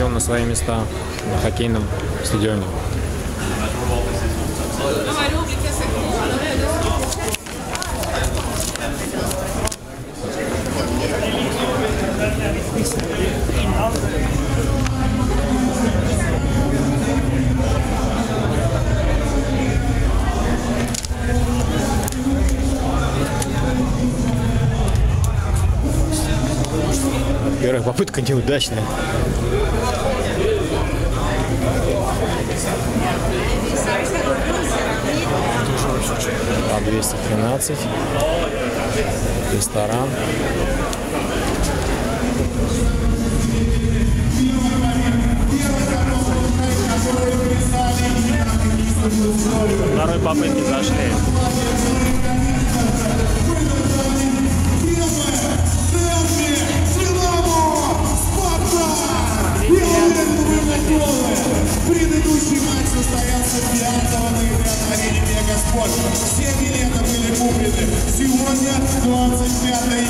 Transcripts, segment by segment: пересел на свои места на хоккейном стадионе. Первая попытка неудачная. А 213. Ресторан. Второй попытки зашли. Предыдущий матч состоялся 5 ноября на арене Мегаспорт. Все билеты были куплены. Сегодня 25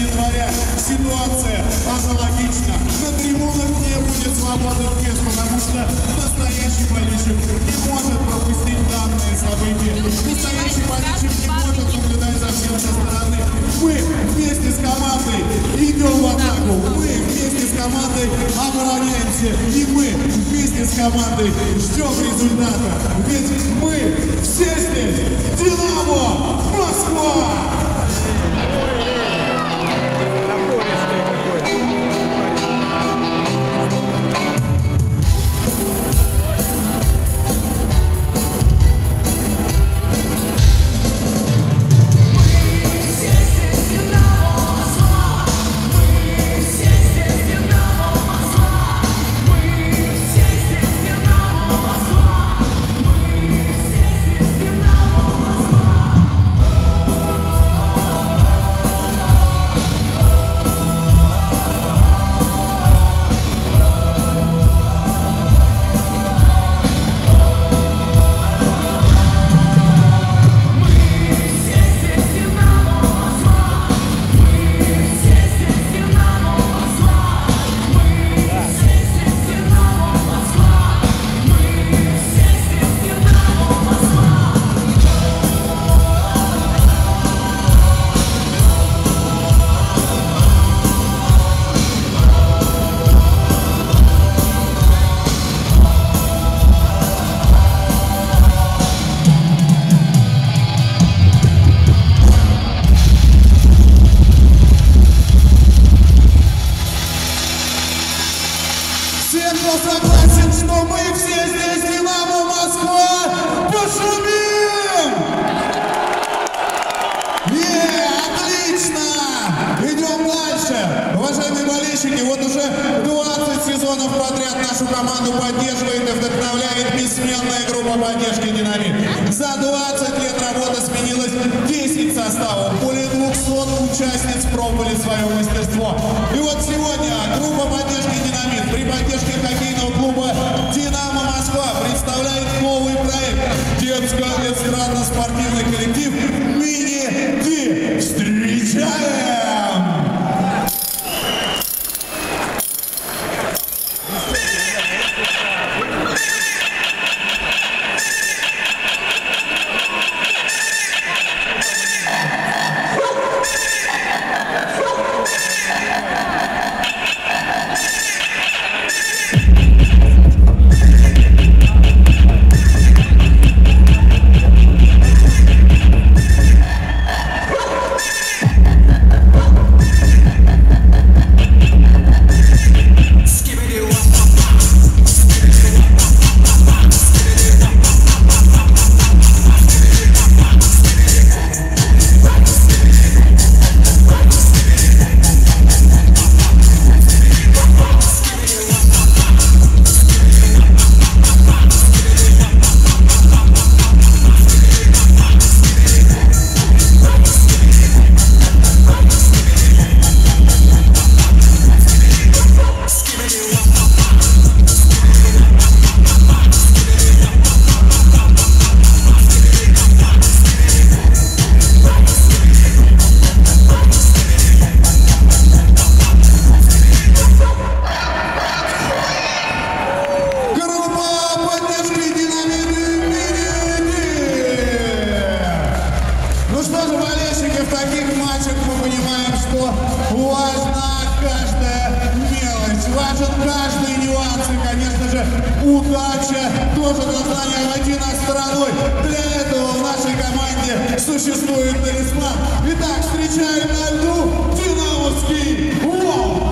января. Ситуация аналогична. На трибунах не будет свободных мест, потому что настоящий болельщик не может пропустить данные события. Настоящий болельщик не может наблюдать за всем со стороны. Мы вместе с командой идем в атаку. Мы вместе с командой обороняемся. И мы вместе с командой ждем результата. Ведь мы все здесь. Динамо! Москва! стороной. Для этого в нашей команде существует талисман. Итак, встречаем на льду Динамовский Волк.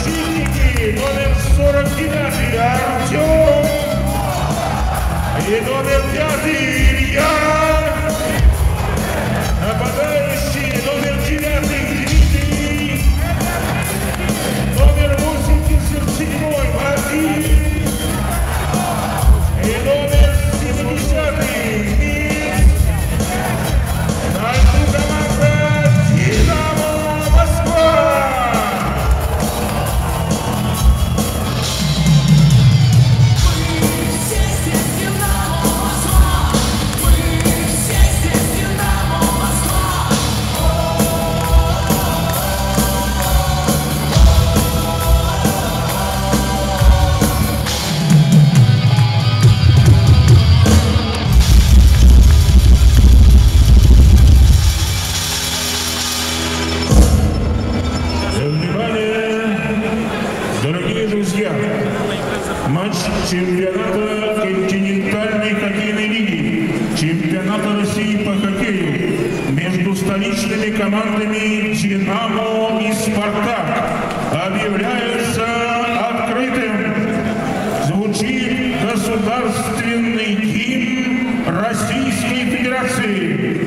Защитники номер 49 Артём столичными командами «Динамо» и «Спартак» объявляется открытым. Звучит государственный гимн Российской Федерации.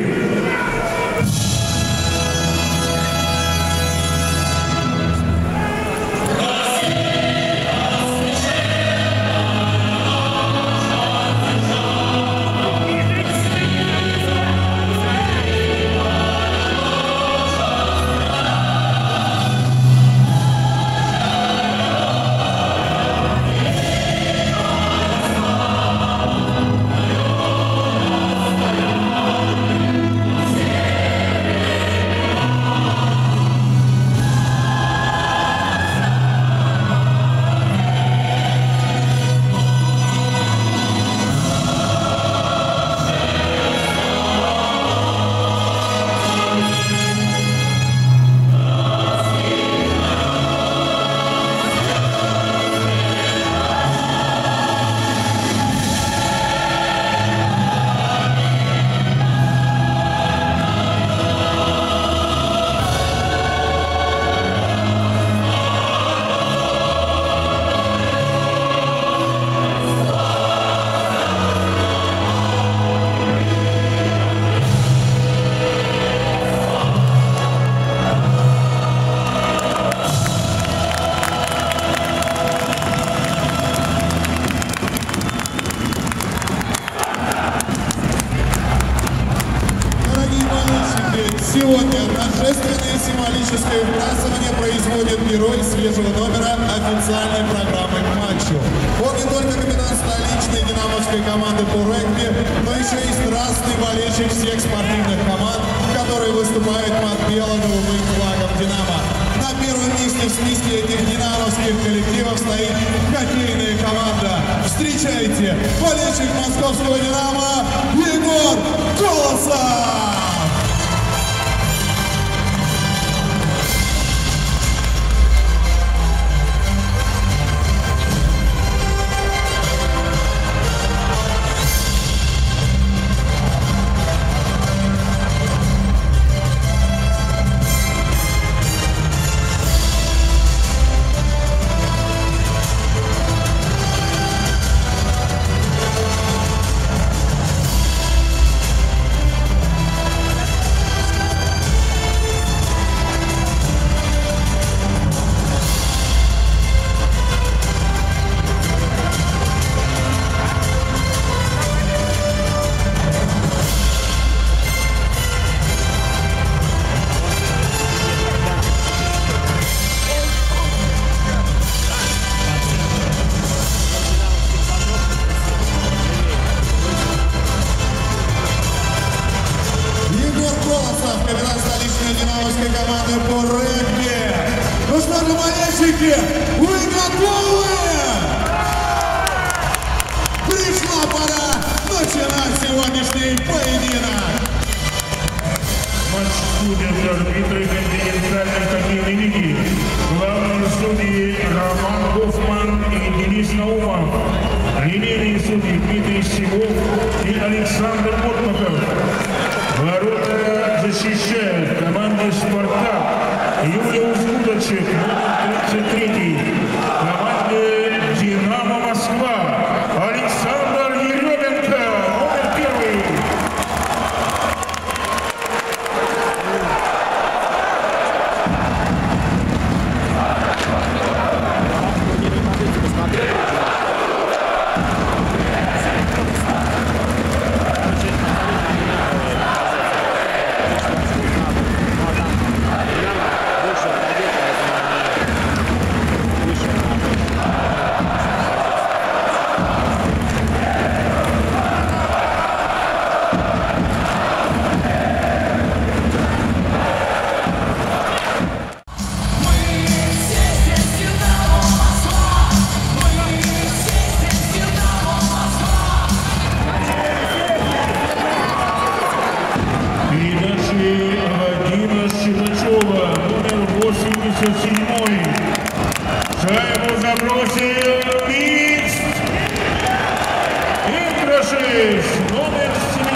Номер 70.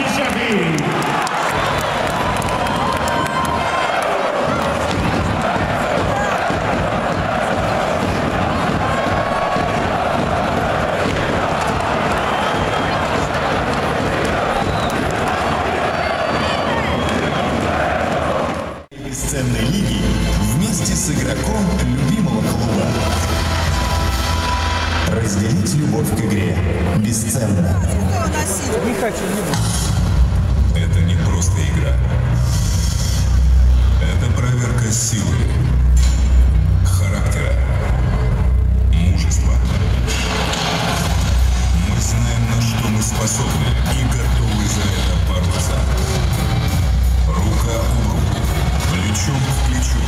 полноценной лиги вместе с игроком любимого клуба. Разделить любовь к игре бесценно. Не хочу, не буду. Это не просто игра. Это проверка силы, характера, мужества. Мы знаем, на что мы способны и готовы за это бороться. Рука об руку, плечом к плечу.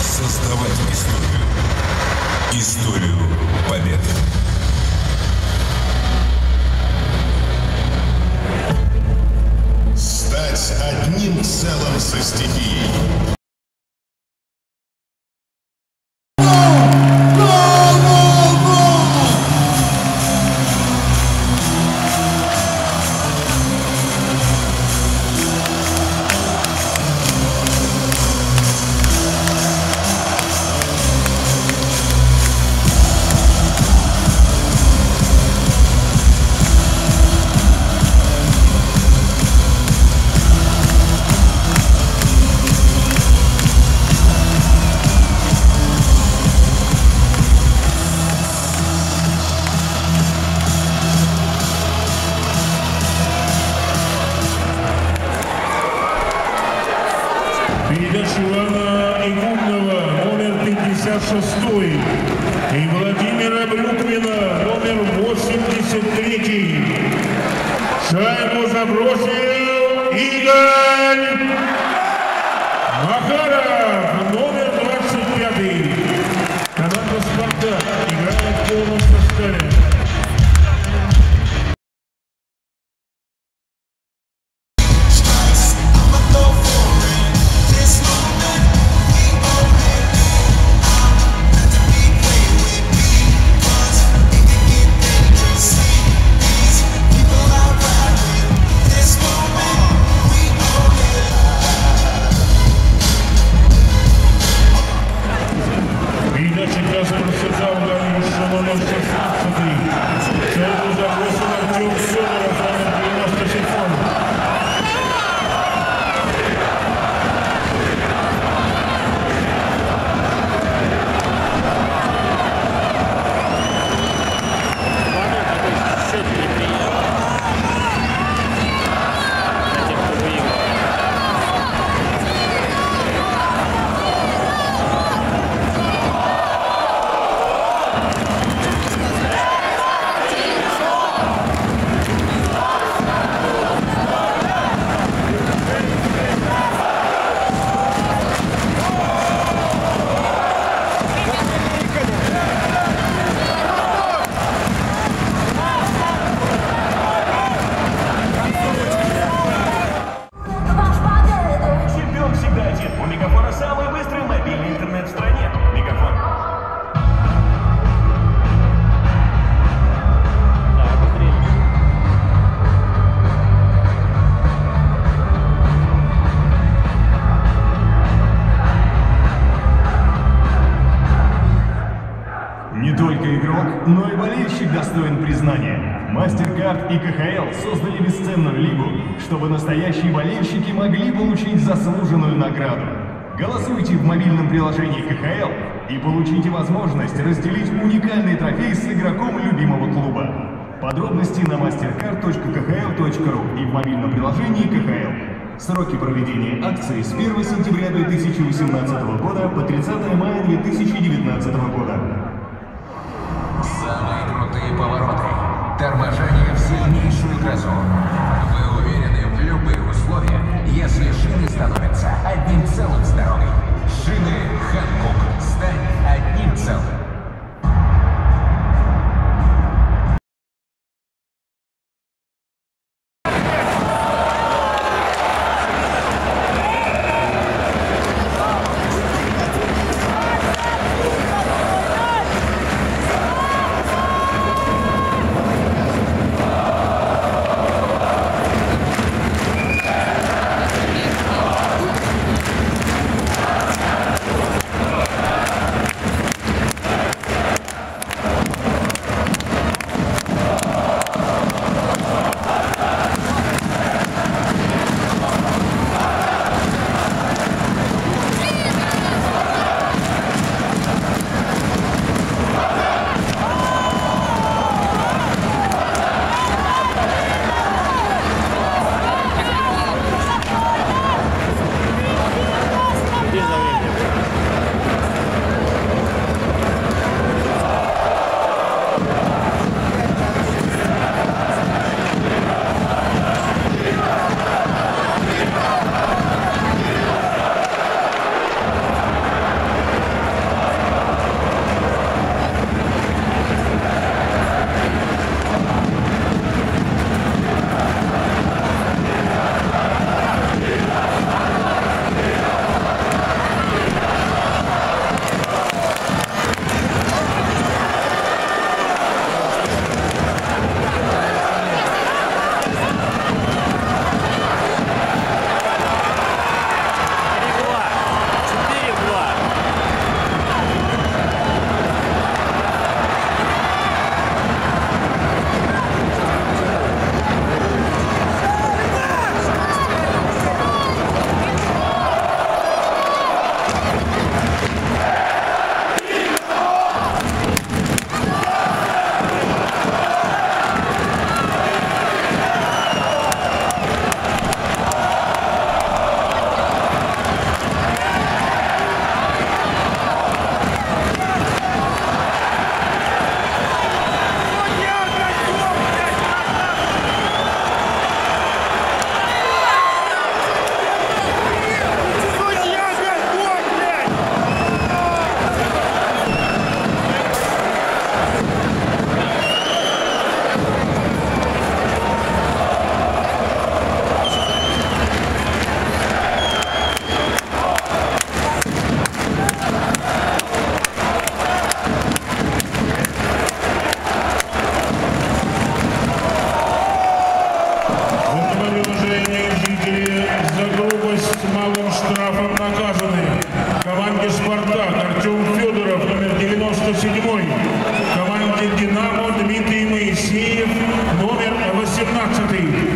Создавать историю. Историю победы. Стать одним целым со стихией. Мастеркард и КХЛ создали бесценную лигу, чтобы настоящие болельщики могли получить заслуженную награду. Голосуйте в мобильном приложении КХЛ и получите возможность разделить уникальный трофей с игроком любимого клуба. Подробности на mastercard.khl.ru и в мобильном приложении КХЛ. Сроки проведения акции с 1 сентября 2018 года по 30 мая 2019 года. Самые крутые повороты. Торможение в сильнейшую грозу. Вы уверены в любые условия, если шины становятся одним целым с дорогой. Шины Хэнкок. Стань одним целым. посажены команде «Спартак» Артём Фёдоров, номер 97-й, команде «Динамо» Дмитрий Моисеев, номер 18-й.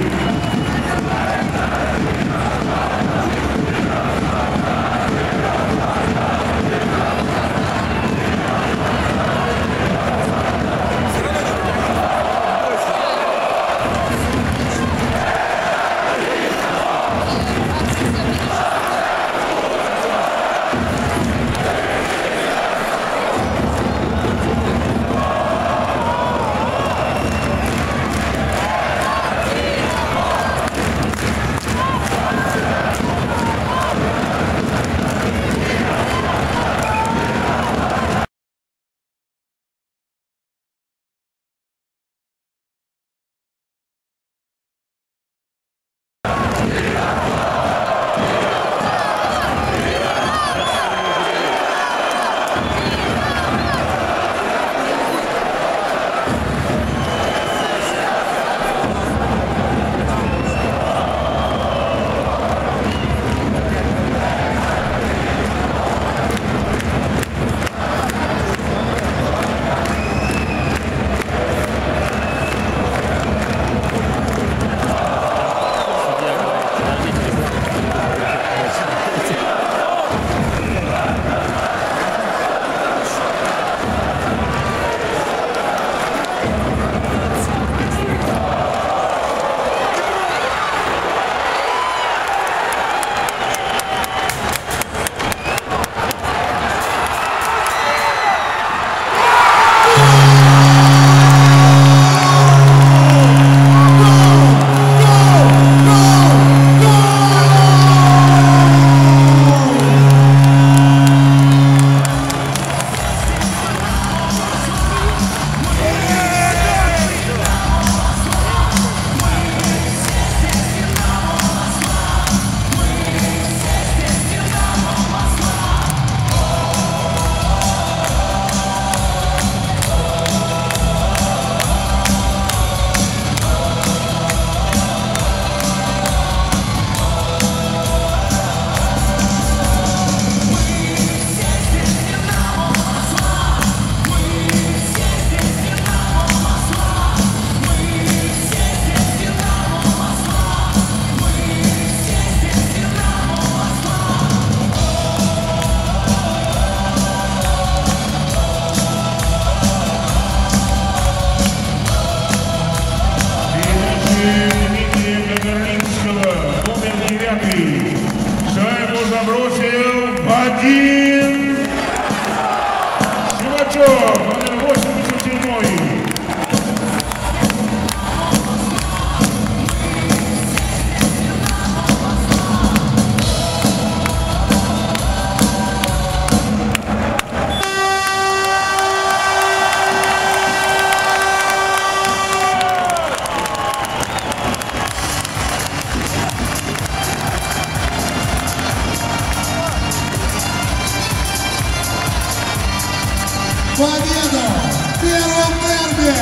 Победа в первом дерби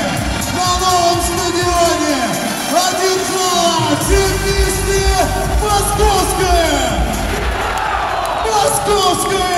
на новом стадионе! 1-2! Чемпионские! Московское! Московское!